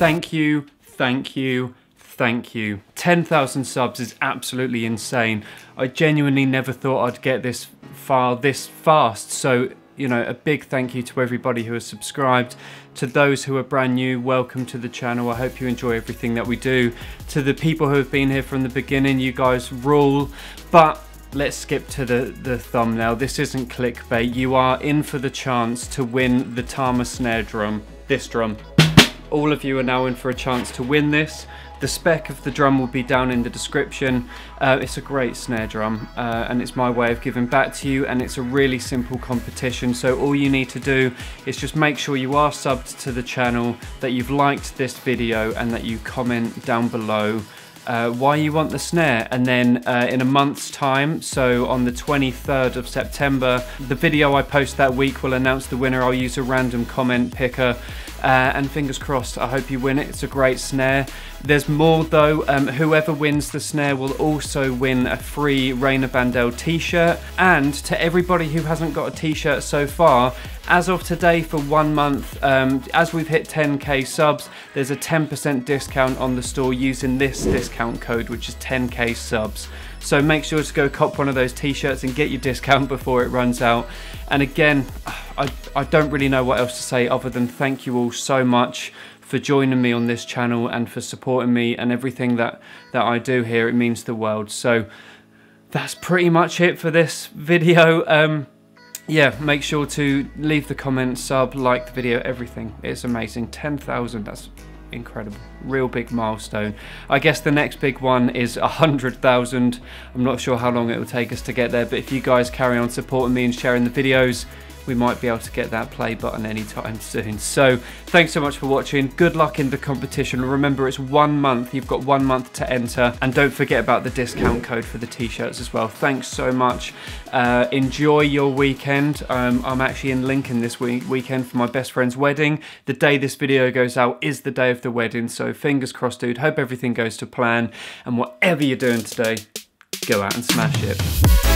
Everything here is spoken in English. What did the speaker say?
Thank you, thank you, thank you. 10,000 subs is absolutely insane. I genuinely never thought I'd get this far this fast, so you know, a big thank you to everybody who has subscribed. To those who are brand new, welcome to the channel. I hope you enjoy everything that we do. To the people who have been here from the beginning, you guys rule. But let's skip to the thumbnail. This isn't clickbait. You are in for the chance to win the Tama snare drum, this drum. All of you are now in for a chance to win this. The spec of the drum will be down in the description. It's a great snare drum and it's my way of giving back to you, and it's a really simple competition. So all you need to do is just make sure you are subbed to the channel, that you've liked this video, and that you comment down below why you want the snare. And then in a month's time, so on the 23rd of September, the video I post that week will announce the winner. I'll use a random comment picker and fingers crossed I hope you win it. It's a great snare. There's more though. Whoever wins the snare will also win a free Rayna Vandel t-shirt. And to everybody who hasn't got a t-shirt so far, as of today for 1 month, as we've hit 10k subs, there's a 10% discount on the store using this discount code, which is 10k subs. So make sure to go cop one of those t-shirts and get your discount before it runs out. And again, I don't really know what else to say other than thank you all so much for joining me on this channel and for supporting me and everything that I do here. It means the world. So that's pretty much it for this video. Yeah, make sure to leave the comment, sub, like the video, everything. It's amazing. 10,000, that's incredible. Real big milestone. I guess the next big one is 100,000. I'm not sure how long it will take us to get there, but if you guys carry on supporting me and sharing the videos, we might be able to get that play button anytime soon. So thanks so much for watching. Good luck in the competition. Remember, it's 1 month. You've got 1 month to enter. And don't forget about the discount code for the t-shirts as well. Thanks so much. Enjoy your weekend. I'm actually in Lincoln this weekend for my best friend's wedding. The day this video goes out is the day of the wedding. So fingers crossed, dude. Hope everything goes to plan. And whatever you're doing today, go out and smash it.